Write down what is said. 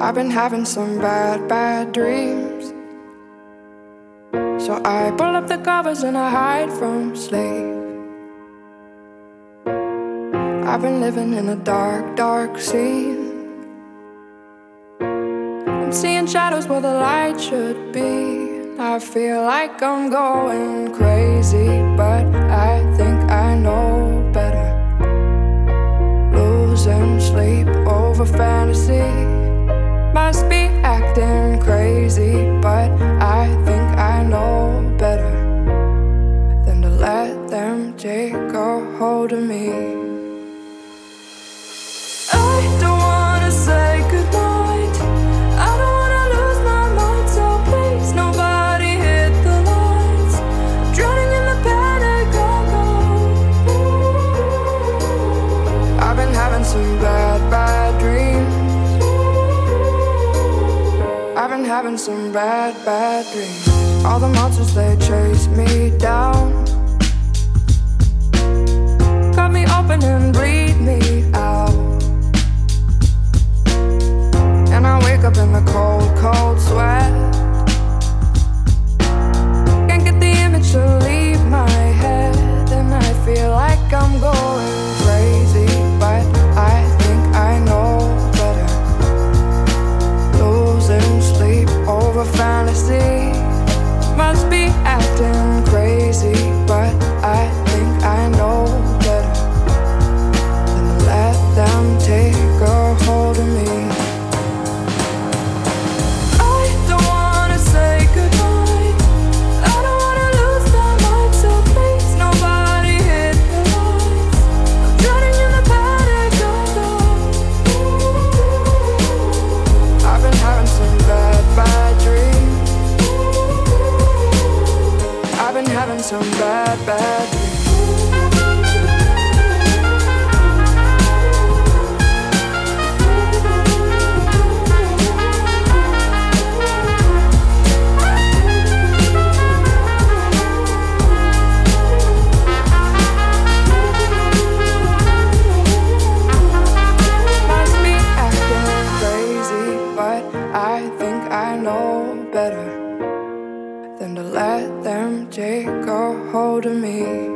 I've been having some bad dreams, so I pull up the covers and I hide from sleep. I've been living in a dark sea. I'm seeing shadows where the light should be. I feel like I'm going crazy, but I think I know better. Losing sleep over fantasy, must be acting crazy, but I think I know better than to let them take a hold of me. Some bad dreams. I've been having some bad dreams. All the monsters, they chase me down, cut me open and bleed me out. And I wake up in the cold sweat. Can't get the image to leave my head, and I feel like I'm going crazy, but I think I know better. Losing sleep over fantasy, must be acting crazy, but I think I know better than to let them take a hold of me. Some bad dreams. Take a hold of me.